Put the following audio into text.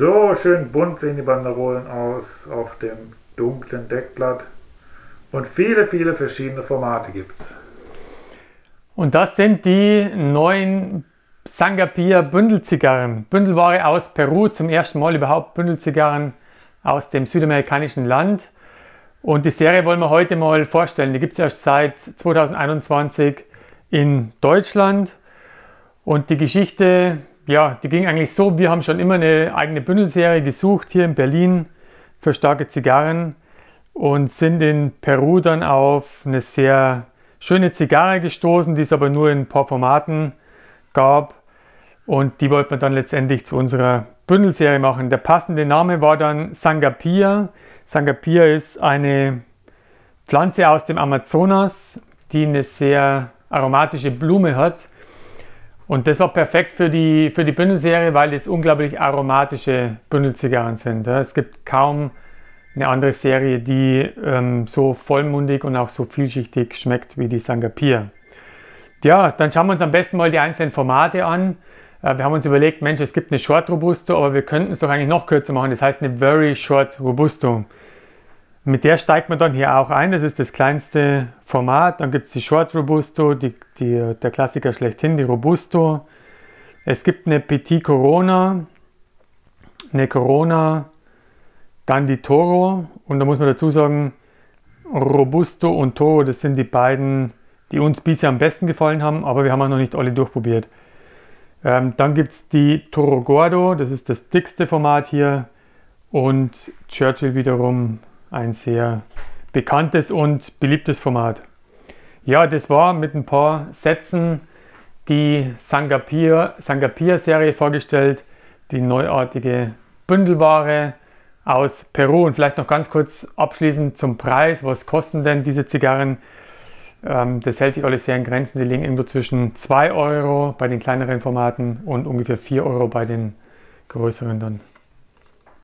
So schön bunt sehen die Banderolen aus auf dem dunklen Deckblatt. Und viele, viele verschiedene Formate gibt es. Und das sind die neuen Sangapir Bündelzigarren. Bündelware aus Peru, zum ersten Mal überhaupt Bündelzigarren aus dem südamerikanischen Land. Und die Serie wollen wir heute mal vorstellen. Die gibt es erst seit 2021 in Deutschland. Und die Geschichte, ja, die ging eigentlich so, wir haben schon immer eine eigene Bündelserie gesucht hier in Berlin für starke Zigarren. Und sind in Peru dann auf eine sehr schöne Zigarre gestoßen, die es aber nur in ein paar Formaten gab. Und die wollten wir dann letztendlich zu unserer Bündelserie machen. Der passende Name war dann Sangapilla. Sangapilla ist eine Pflanze aus dem Amazonas, die eine sehr aromatische Blume hat. Und das war perfekt für die Bündelserie, weil es unglaublich aromatische Bündelzigarren sind. Es gibt kaum eine andere Serie, die so vollmundig und auch so vielschichtig schmeckt wie die Sangapir. Ja, dann schauen wir uns am besten mal die einzelnen Formate an. Wir haben uns überlegt, Mensch, es gibt eine Short Robusto, aber wir könnten es doch eigentlich noch kürzer machen. Das heißt eine Very Short Robusto. Mit der steigt man dann hier auch ein. Das ist das kleinste Format. Dann gibt es die Short Robusto, der Klassiker schlechthin, die Robusto. Es gibt eine Petit Corona, eine Corona, dann die Toro, und da muss man dazu sagen, Robusto und Toro, das sind die beiden, die uns bisher am besten gefallen haben, aber wir haben auch noch nicht alle durchprobiert. Dann gibt es die Toro Gordo, das ist das dickste Format hier, und Churchill wiederum ein sehr bekanntes und beliebtes Format. Ja, das war mit ein paar Sätzen die Sangapir-Serie vorgestellt, die neuartige Bündelware aus Peru. Und vielleicht noch ganz kurz abschließend zum Preis. Was kosten denn diese Zigarren? Das hält sich alles sehr in Grenzen. Die liegen irgendwo zwischen 2 Euro bei den kleineren Formaten und ungefähr 4 Euro bei den größeren dann.